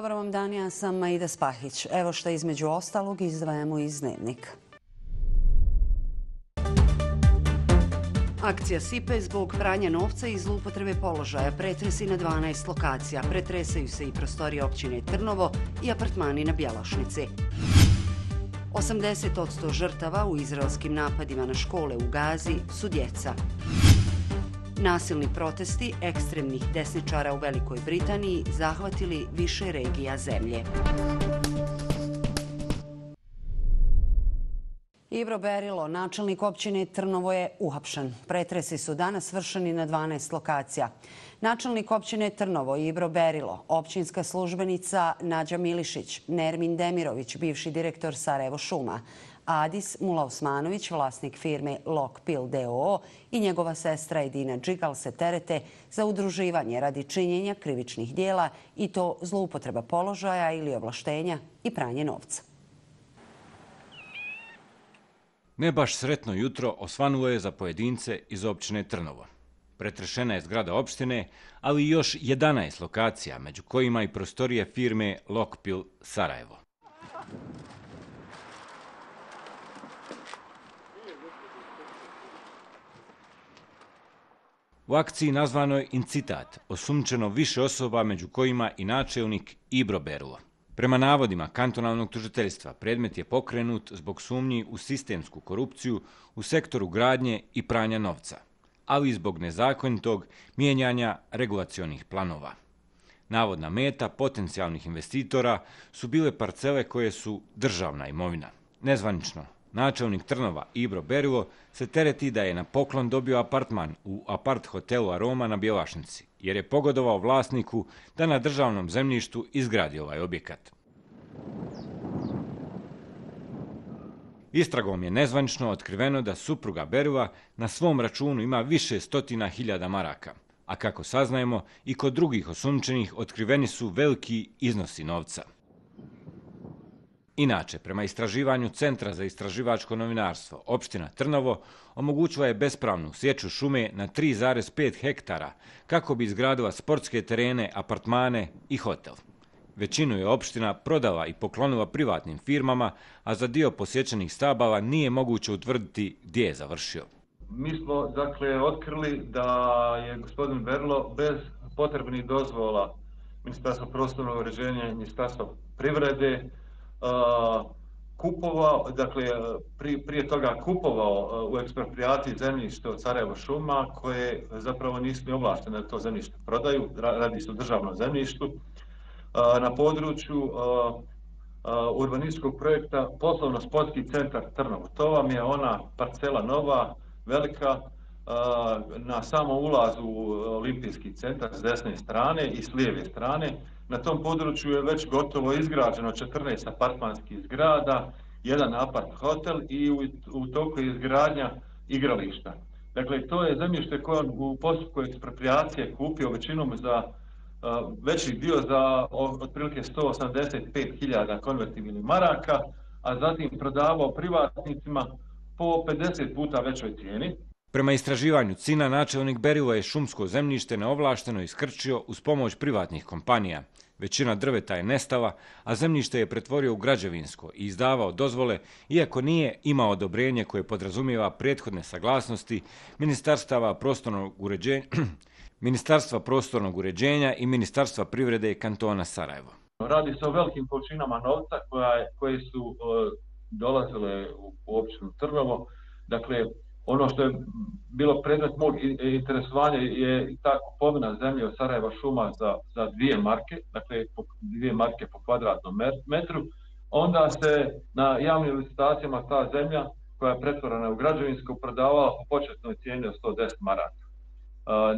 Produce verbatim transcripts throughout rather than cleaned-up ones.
Dobar vam dan, ja sam Maida Spahić. Evo što između ostalog izdvajamo iz dnevnika. Akcija SIPE zbog pranja novca i zloupotrebe položaja pretresi na dvanaest lokacija. Pretresaju se i prostorije općine Trnovo i apartmani na Bjelašnici. osamdeset posto žrtava u izraelskim napadima na škole u Gazi su djeca. Nasilni protesti ekstremnih desničara u Velikoj Britaniji zahvatili više regija zemlje. Ibro Berilo, načelnik općine Trnovo, je uhapšen. Pretresi su danas vršeni na dvanaest lokacija. Načelnik općine Trnovo Ibro Berilo, općinska službenica Nađa Milišić, Nermin Demirović, bivši direktor Sarajevo Šuma, Adis Mula Osmanović, vlasnik firme Lokpil d o o i njegova sestra Edina Džigal se terete za udruživanje radi činjenja krivičnih dijela i to zloupotreba položaja ili ovlaštenja i pranje novca. Ne baš sretno jutro osvanulo je za pojedince iz općine Trnovo. Pretrešena je zgrada opštine, ali i još jedanaest lokacija, među kojima i prostorije firme Lokpil Sarajevo. U akciji nazvanoj Incitat osumnjičeno više osoba, među kojima i načelnik Ibro Berilo. Prema navodima kantonalnog tužiteljstva, predmet je pokrenut zbog sumnji u sistemsku korupciju u sektoru gradnje i pranja novca, ali i zbog nezakonitog mijenjanja regulacionih planova. Navodna meta potencijalnih investitora su bile parcele koje su državna imovina. Nezvanično, načelnik Trnova Ibro Berilo se tereti da je na poklon dobio apartman u apart hotelu Aroma na Bjelašnici, jer je pogodovao vlasniku da na državnom zemljištu izgradi ovaj objekat. Istragom je nezvanično otkriveno da supruga Berila na svom računu ima više stotina hiljada maraka, a kako saznajemo i kod drugih osumnjičenih otkriveni su veliki iznosi novca. Inače, prema istraživanju Centra za istraživačko novinarstvo, opština Trnovo omogućila je bespravnu sječu šume na tri zarez pet hektara kako bi izgradila sportske terene, apartmane i hotel. Većinu je opština prodala i poklonila privatnim firmama, a za dio posjećenih stabala nije moguće utvrditi gdje je završio. Mi smo, dakle, otkrili da je gospodin Berilo bez potrebnih dozvola Ministarstva prostornog uređenja i Ministarstva privrede kupovao, dakle, prije toga kupovao u eksproprijaciji zemljište od Sarajevo Šuma, koje zapravo nisu ni ovlaštene da to zemljište prodaju, radi se o državnom zemljištu, na području urbanističkog projekta Poslovno-sportski centar Trnovo. To vam je ona parcela nova, velika, na samom ulazu u olimpijski centar s desne strane i s lijeve strane. Na tom području je već gotovo izgrađeno četrnaest apartmanskih zgrada, jedan apart hotel i u toku je izgradnja igrališta. Dakle, to je zemljište koje on u postupku eksproprijacije kupio većinom za veći dio za otprilike sto osamdeset pet hiljada konvertibilnih maraka, a zatim prodavao privatnicima po pedeset puta većoj cijeni. Prema istraživanju CINA, načelnik Berilo je šumsko zemljište neovlašteno iskrčio uz pomoć privatnih kompanija. Većina drveta je nestala, a zemljište je pretvorio u građevinsko i izdavao dozvole, iako nije imao odobrenje koje podrazumijeva prethodne saglasnosti Ministarstva prostornog uređenja, Ministarstva prostornog uređenja i Ministarstva privrede i kantona Sarajevo. Radi se o velikim količinama novca koje su dolazile u općinu Trnovo. Dakle, ono što je bilo predmet mog interesovanja je ta kupovina zemlje od Sarajeva Šuma za, za dvije marke, dakle dvije marke po kvadratnom metru. Onda se na javnim licitacijama ta zemlja koja je pretvorena u građevinsko prodavala po početnoj cijeni od sto deset maraka.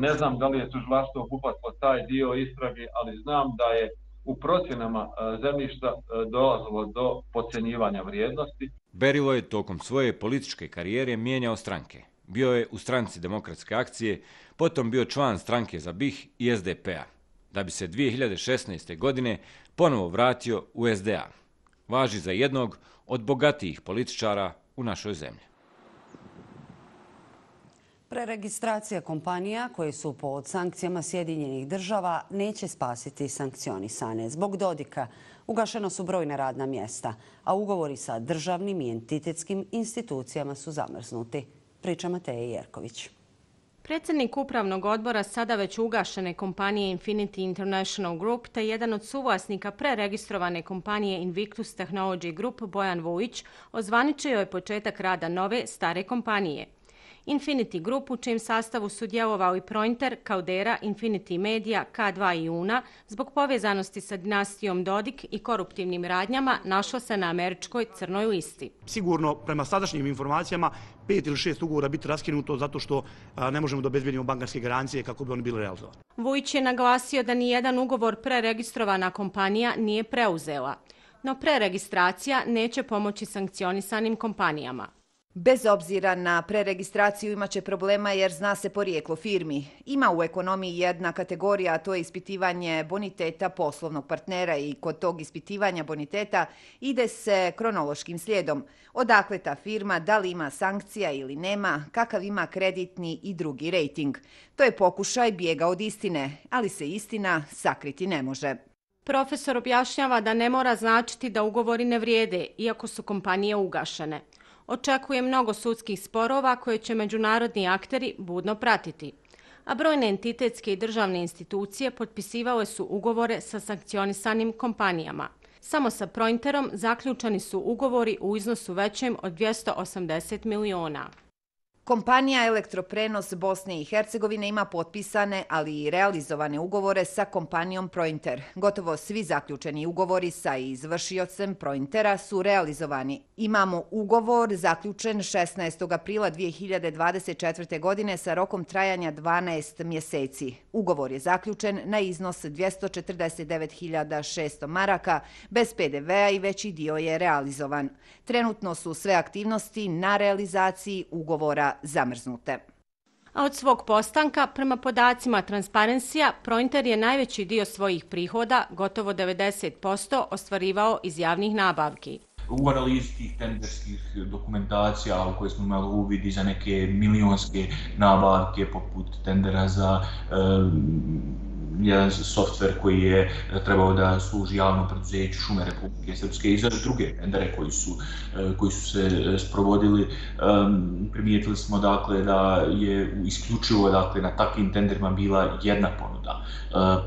Ne znam da li je tužilaštvo obuhvatilo taj dio istrage, ali znam da je u procjenama zemljišta dolazilo do podcenjivanja vrijednosti. Berilo je tokom svoje političke karijere mijenjao stranke. Bio je u stranci Demokratske akcije, potom bio član stranke za B I H i S D P-a, da bi se dvije hiljade šesnaeste. godine ponovo vratio u S D A. Važi za jednog od bogatijih političara u našoj zemlji. Preregistracija kompanija koje su pod sankcijama Sjedinjenih država neće spasiti sankcionisane. Zbog Dodika ugašeno su brojna radna mjesta, a ugovori sa državnim i entitetskim institucijama su zamrznuti. Priča Mateje Jerković. Predsjednik upravnog odbora sada već ugašene kompanije Infinity International Group te jedan od suvlasnika preregistrovane kompanije Invictus Technology Group Bojan Vujić ozvaničio je početak rada nove, stare kompanije. Infinity Group, u čijem sastavu su djelovao i Prointer, Kaudera, Infinity Media, K dva i UNA, zbog povezanosti sa dinastijom Dodik i koruptivnim radnjama, našlo se na američkoj crnoj listi. Sigurno, prema sadašnjim informacijama, pet ili šest ugovora biti raskinuto zato što ne možemo da obezbijedimo bankarske garancije kako bi oni bili realizovani. Vujić je naglasio da nijedan ugovor preregistrovana kompanija nije preuzela, no preregistracija neće pomoći sankcionisanim kompanijama. Bez obzira na preregistraciju imaće problema jer zna se porijeklo firmi. Ima u ekonomiji jedna kategorija, a to je ispitivanje boniteta poslovnog partnera i kod tog ispitivanja boniteta ide se kronološkim slijedom. Odakle ta firma, da li ima sankcija ili nema, kakav ima kreditni i drugi rejting. To je pokušaj bijega od istine, ali se istina sakriti ne može. Profesor objašnjava da ne mora značiti da ugovori ne vrijede, iako su kompanije ugašene. Očekuje mnogo sudskih sporova koje će međunarodni akteri budno pratiti. A brojne entitetske i državne institucije potpisivale su ugovore sa sankcionisanim kompanijama. Samo sa Prointerom zaključani su ugovori u iznosu većem od dvjesto osamdeset miliona. Kompanija Elektroprenos Bosne i Hercegovine ima potpisane, ali i realizovane ugovore sa kompanijom Prointer. Gotovo svi zaključeni ugovori sa izvršiocem Prointera su realizovani. Imamo ugovor zaključen šesnaestog aprila dvije hiljade dvadeset četvrte. godine sa rokom trajanja dvanaest mjeseci. Ugovor je zaključen na iznos dvjesto četrdeset devet hiljada šesto maraka, bez P D V-a i veći dio je realizovan. Trenutno su sve aktivnosti na realizaciji ugovora zamrznute. A od svog postanka, prema podacima Transparencija, Prointer je najveći dio svojih prihoda, gotovo devedeset posto, ostvarivao iz javnih nabavki. U analizi tih tenderskih dokumentacija u koje smo imali uvidi za neke milionske nabavke poput tendera za jedan softver koji je trebao da služi javnom preduzeću Šume Republike Srpske i za druge tendere koji su se sprovodili. Primijetili smo da je isključivo na takvim tenderima bila jedna ponuda,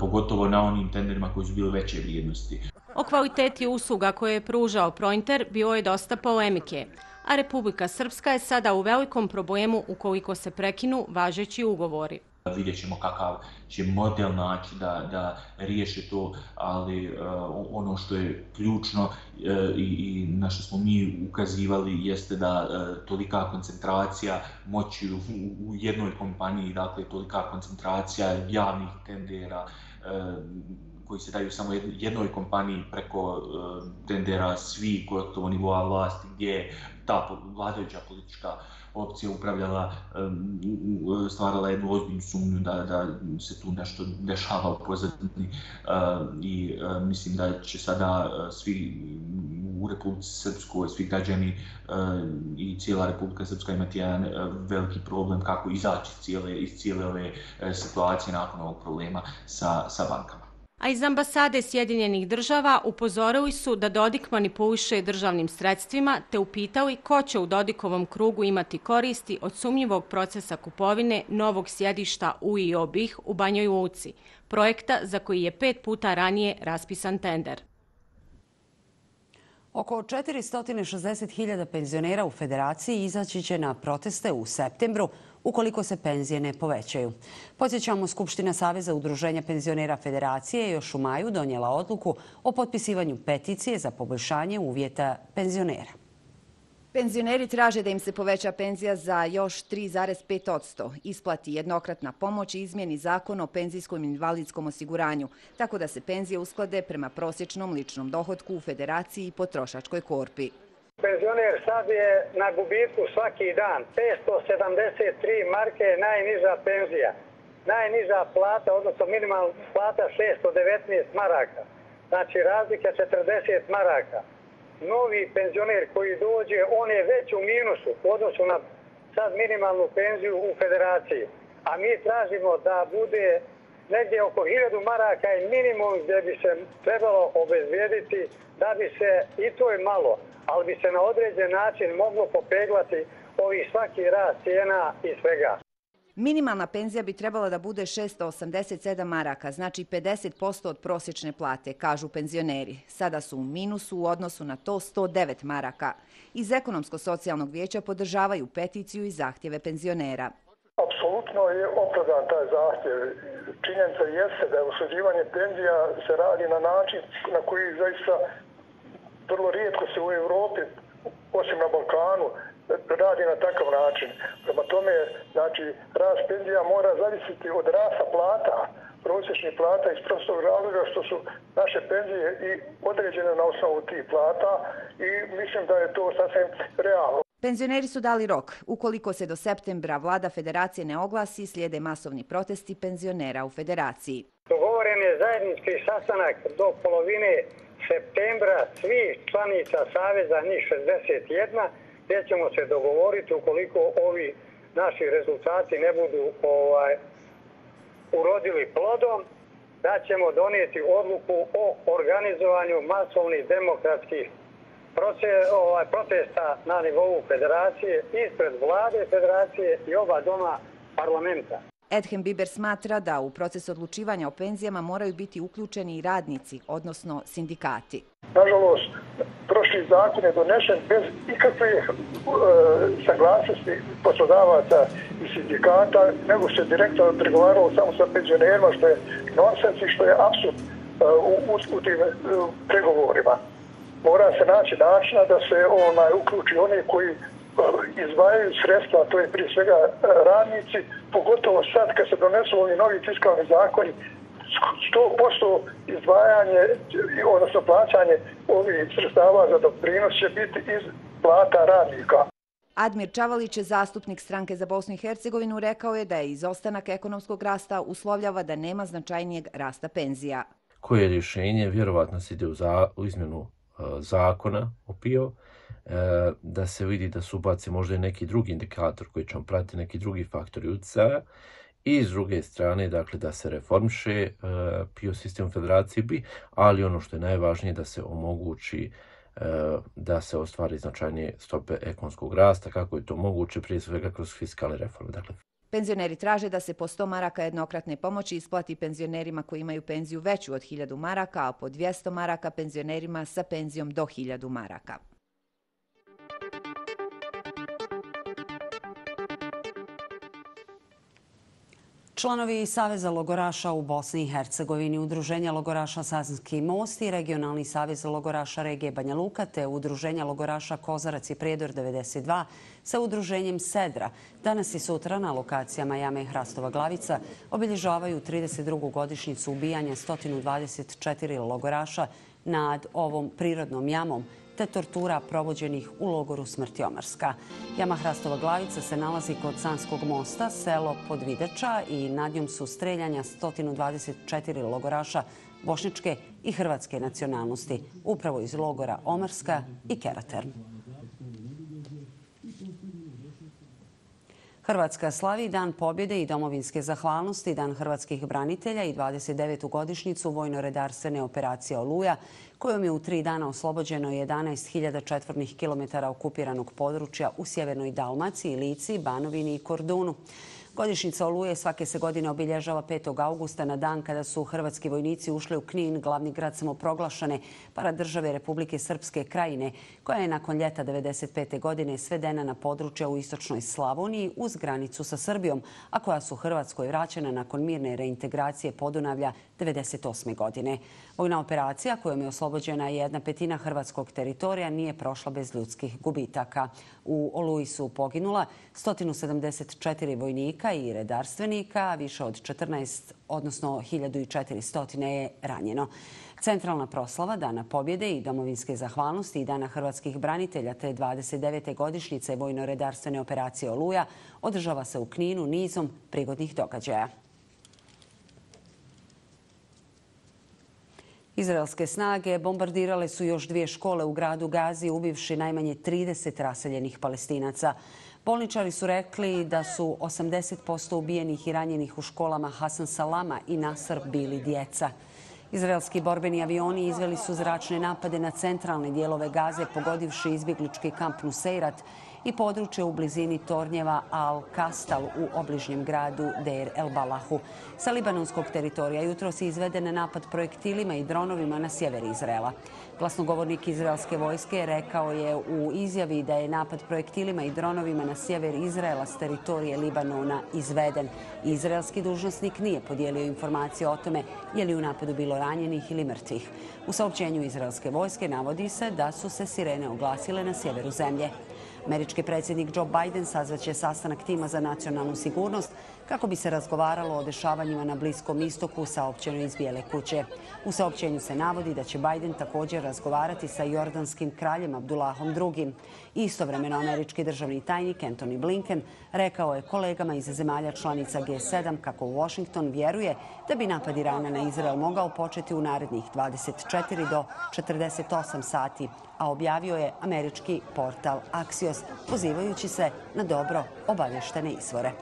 pogotovo na onim tenderima koji su bile veće vrijednosti. O kvaliteti usluga koje je pružao Prointer bilo je dosta polemike, a Republika Srpska je sada u velikom problemu ukoliko se prekinu važeći ugovori. Vidjet ćemo kakav će model naći da, da riješi to, ali uh, ono što je ključno uh, i, i na što smo mi ukazivali jeste da uh, tolika koncentracija moći u, u jednoj kompaniji, dakle tolika koncentracija javnih tendera, uh, koji se daju samo jednoj kompaniji preko tendera svih gotovo nivoa vlasti gdje je ta vladajuća politička opcija upravljala, stvarala jednu ozbiljnu sumnju da se tu nešto dešava u pozadini i mislim da će sada svi u Republici Srpskoj, svi građani i cijela Republika Srpska imati jedan veliki problem kako izaći iz cijele ove situacije nakon ovog problema sa bankama. A iz ambasade Sjedinjenih država upozorili su da Dodik manipuliše državnim sredstvima te upitali ko će u Dodikovom krugu imati koristi od sumnjivog procesa kupovine novog sjedišta U I O BiH u Banjoj Luci, projekta za koji je pet puta ranije raspisan tender. Oko četiristo šezdeset hiljada penzionera u Federaciji izaći će na proteste u septembru ukoliko se penzije ne povećaju. Podsjećamo, Skupština Saveza udruženja penzionera Federacije je još u maju donijela odluku o potpisivanju peticije za poboljšanje uvjeta penzionera. Penzioneri traže da im se poveća penzija za još tri zarez pet odsto, isplati jednokratna pomoć i izmjeni zakon o penzijskom i invalidskom osiguranju, tako da se penzije usklade prema prosječnom ličnom dohotku u Federaciji i potrošačkoj korpi. Penzioner sad je na gubitku svaki dan. petsto sedamdeset tri marke je najniža penzija. Najniža plata, odnosno minimalna plata šesto devetnaest maraka. Znači razlika četrdeset maraka. Novi penzioner koji dođe, on je već u minusu u odnosu na sad minimalnu penziju u federaciji. A mi tražimo da bude negdje oko hiljadu maraka je minimum gdje bi se trebalo obezvijediti da bi se, i to je malo, ali bi se na određen način moglo popeglati ovih svaki rast cijena i svega. Minimalna penzija bi trebala da bude šesto osamdeset sedam maraka, znači pedeset posto od prosječne plate, kažu penzioneri. Sada su u minusu u odnosu na to sto devet maraka. Iz Ekonomsko-socijalnog vijeća podržavaju peticiju i zahtjeve penzionera. Apsolutno je opravdan taj zahtjev. Činjenica jeste da je usklađivanje penzija se radi na način na koji zaista vrlo rijetko se u Evropi, osim na Balkanu, radi na takav način. Prema tome, znači, rast penzija mora zavisiti od rasta plata, prosječnih plata, iz prostog razloga što su naše penzije i određene na osnovu tih plata i mislim da je to sasvim realno. Penzioneri su dali rok. Ukoliko se do septembra vlada federacije ne oglasi, slijede masovni protesti penzionera u federaciji. Dogovoren je zajednički sastanak do polovine septembra svih članica Saveza, njih šezdeset jedna, gdje ćemo se dogovoriti ukoliko ovi naši rezultati ne budu ovaj, urodili plodom, da ćemo donijeti odluku o organizovanju masovnih demokratskih protesta na nivou federacije, ispred vlade federacije i oba doma parlamenta. Edhem Biber smatra da u proces odlučivanja o penzijama moraju biti uključeni i radnici, odnosno sindikati. Nažalost, prošli zakon je donesen bez ikakve saglasnosti poslodavaca i sindikata, nego se direktno pregovaralo samo sa penzionerima, što je nonsens i što je apsurd u tim pregovorima. Mora se naći načina da se uključi oni koji izdvajaju sredstva, to je prije svega radnici, pogotovo sad kad se donesu ovi novi fiskalni zakoni, sto posto izdvajanje, odnosno plaćanje ovih sredstava za doprinos će biti iz plata radnika. Admir Čavalić, zastupnik stranke za Bosnu i Hercegovinu, rekao je da je izostanak ekonomskog rasta uslovljava da nema značajnijeg rasta penzija. Koje je rješenje? Vjerovatno se ide u izmjenu zakona o P I O, da se vidi da se ubaci možda i neki drugi indikator koji ćemo pratiti, neki drugi faktori utjecaja i s druge strane dakle, da se reformiše P I O sistem u federaciji bi, ali ono što je najvažnije da se omogući da se ostvari značajnije stope ekonomskog rasta, kako je to moguće prije svega kroz fiskalne reforme. Dakle, penzioneri traže da se po sto maraka jednokratne pomoći isplati penzionerima koji imaju penziju veću od hiljadu maraka, a po dvjesto maraka penzionerima sa penzijom do hiljadu maraka. Članovi Saveza logoraša u Bosni i Hercegovini, Udruženja logoraša Sasanski most i Regionalni savez logoraša regije Banja Luka te Udruženja logoraša Kozarac i Prijedor devedeset dva sa Udruženjem Sedra danas i sutra na lokacijama Jame i Hrastova Glavica obilježavaju trideset drugu godišnjicu ubijanja sto dvadeset četiri logoraša nad ovom prirodnom jamom te tortura provođenih u logoru smrti Omarska. Jama Hrastova Glavica se nalazi kod Sanskog mosta, selo Podvidača i nad njom su streljanja sto dvadeset četiri logoraša bošnjačke i hrvatske nacionalnosti, upravo iz logora Omarska i Keraterm. Hrvatska slavi Dan pobjede i domovinske zahvalnosti, Dan hrvatskih branitelja i dvadeset devetu godišnjicu vojno-redarstvene operacije Oluja, kojom je u tri dana oslobođeno jedanaest hiljada četvornih kilometara okupiranog područja u sjevernoj Dalmaciji, Lici, Banovini i Kordunu. Godišnjica Oluje svake se godine obilježava petog augusta na dan kada su hrvatski vojnici ušli u Knin, glavni grad samoproglašane paradržave Republike Srpske Krajine, koja je nakon ljeta devedeset pete godine svedena na područja u istočnoj Slavoniji uz granicu sa Srbijom, a koja su Hrvatskoj vraćena nakon mirne reintegracije Podunavlja devedeset osme godine. Vojna operacija kojom je oslobođena jedna petina hrvatskog teritorija nije prošla bez ljudskih gubitaka. U Oluji su poginula sto sedamdeset četiri vojnika i redarstvenika, a više od četrnaest, odnosno hiljadu četiristo je ranjeno. Centralna proslava Dana pobjede i domovinske zahvalnosti i Dana hrvatskih branitelja te dvadeset devete godišnjice vojno-redarstvene operacije Oluja održava se u Kninu nizom prigodnih događaja. Izraelske snage bombardirale su još dvije škole u gradu Gazi, ubivši najmanje trideset raseljenih Palestinaca. Bolničari su rekli da su osamdeset posto ubijenih i ranjenih u školama Hasan Salama i Nasr bili djeca. Izraelski borbeni avioni izveli su zračne napade na centralne dijelove Gaze, pogodivši izbjeglički kamp Nuseirat i područje u blizini tornjeva Al-Kastal u obližnjem gradu Deir el-Balahu. Sa libanonskog teritorija jutros je izveden napad projektilima i dronovima na sjever Izraela. Glasnogovornik izraelske vojske rekao je u izjavi da je napad projektilima i dronovima na sjever Izraela s teritorije Libanona izveden. Izraelski dužnosnik nije podijelio informacije o tome je li u napadu bilo ranjenih ili mrtvih. U saopćenju izraelske vojske navodi se da su se sirene oglasile na sjeveru zemlje. Američki predsjednik Joe Biden sazvaće sastanak tima za nacionalnu sigurnost kako bi se razgovaralo o dešavanjima na Bliskom istoku, saopćeno iz Bijele kuće. U saopćenju se navodi da će Biden također razgovarati sa jordanskim kraljem Abdullahom drugim. Istovremeno, američki državni tajnik Antony Blinken rekao je kolegama iz zemalja članica G sedam kako Washington vjeruje da bi napad Irana na Izrael mogao početi u narednih dvadeset četiri do četrdeset osam sati, a objavio je američki portal Axios, pozivajući se na dobro obavještene izvore.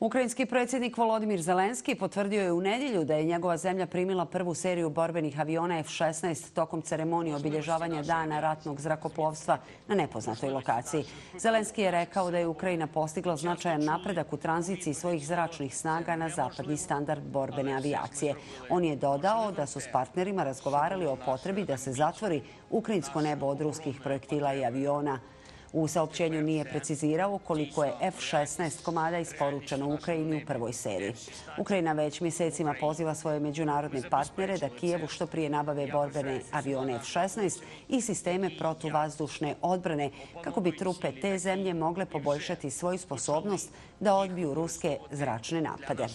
Ukrajinski predsjednik Volodimir Zelenski potvrdio je u nedjelju da je njegova zemlja primila prvu seriju borbenih aviona F šesnaest tokom ceremonije obilježavanja dana ratnog zrakoplovstva na nepoznatoj lokaciji. Zelenski je rekao da je Ukrajina postigla značajan napredak u tranziciji svojih zračnih snaga na zapadni standard borbene avijacije. On je dodao da su s partnerima razgovarali o potrebi da se zatvori ukrajinsko nebo od ruskih projektila i aviona. U saopćenju nije precizirao koliko je F šesnaest komada isporučeno Ukrajini u prvoj seriji. Ukrajina već mjesecima poziva svoje međunarodne partnere da Kijevu što prije nabave borbene avione F šesnaest i sisteme protuvazdušne odbrane kako bi trupe te zemlje mogle poboljšati svoju sposobnost da odbiju ruske zračne napade.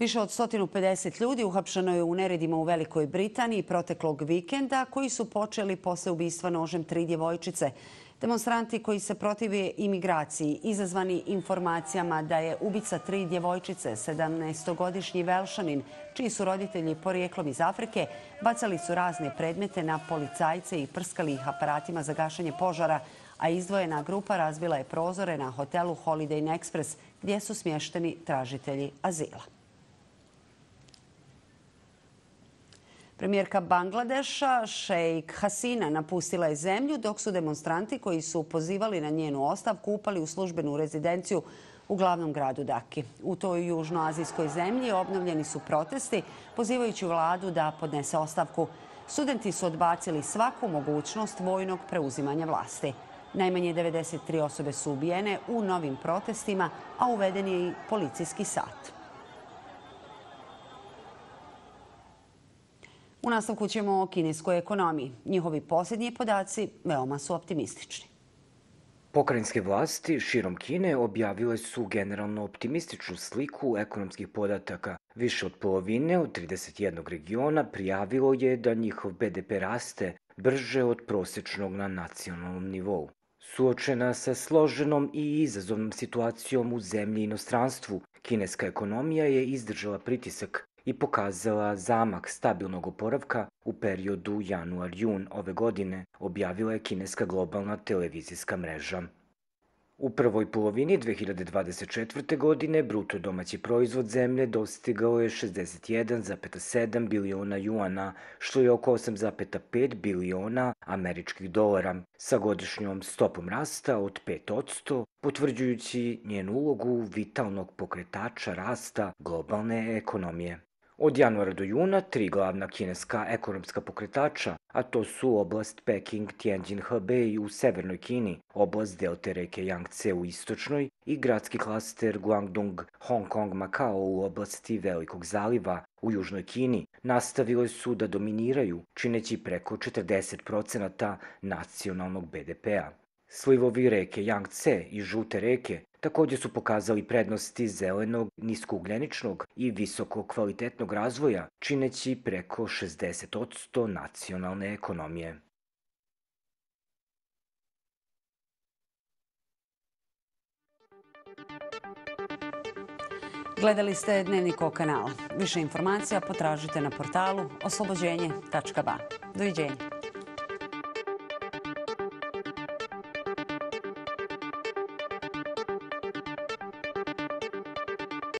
Više od sto pedeset ljudi uhapšeno je u neredima u Velikoj Britaniji proteklog vikenda koji su počeli posle ubistva nožem tri djevojčice. Demonstranti koji se protive imigraciji izazvani informacijama da je ubica tri djevojčice, sedamnaestogodišnji Velšanin, čiji su roditelji porijeklom iz Afrike, bacali su razne predmete na policajce i prskali ih aparatima za gašenje požara, a izdvojena grupa razbila je prozore na hotelu Holiday Inn Express gdje su smješteni tražitelji azila. Premijerka Bangladeša Šejk Hasina napustila je zemlju dok su demonstranti koji su pozivali na njenu ostavku upali u službenu rezidenciju u glavnom gradu Daki. U toj južnoazijskoj zemlji obnovljeni su protesti pozivajući vladu da podnese ostavku. Studenti su odbacili svaku mogućnost vojnog preuzimanja vlasti. Najmanje devedeset tri osobe su ubijene u novim protestima, a uveden je i policijski sat. U nastavku ćemo o kineskoj ekonomiji. Njihovi posljednji podaci veoma su optimistični. Pokrajinske vlasti širom Kine objavile su generalno optimističnu sliku ekonomskih podataka. Više od polovine od trideset jednog regiona prijavilo je da njihov B D P raste brže od prosječnog na nacionalnom nivou. Suočena sa složenom i izazovnom situacijom u zemlji i inostranstvu, kineska ekonomija je izdržala pritisak i pokazala zamak stabilnog oporavka u periodu januar-jun ove godine, objavila je kineska globalna televizijska mreža. U prvoj polovini dve hiljade dvadeset četvrte. godine bruto domaći proizvod zemlje dostigao je šezdeset jedan zarez sedam biliona juana, što je oko osam zarez pet biliona američkih dolara, sa godišnjom stopom rasta od pet posto, potvrđujući njenu ulogu vitalnog pokretača rasta globalne ekonomije. Od januara do juna tri glavna kineska ekonomska pokretača, a to su oblast Peking-Tianjin-Hebei u severnoj Kini, oblast delte reke Yangtze u istočnoj i gradski klaster Guangdong-Hong Kong-Makao u oblasti Velikog zaliva u južnoj Kini, nastavile su da dominiraju, čineći preko četrdeset posto nacionalnog B D P-a. Slivovi reke Yangtze i žute reke također su pokazali prednosti zelenog, niskougljeničnog i visokokvalitetnog razvoja, čineći preko šezdeset posto nacionalne ekonomije. Gledali ste Dnevnik O kanal. Više informacija potražite na portalu oslobođenje tačka ba. Doviđenja.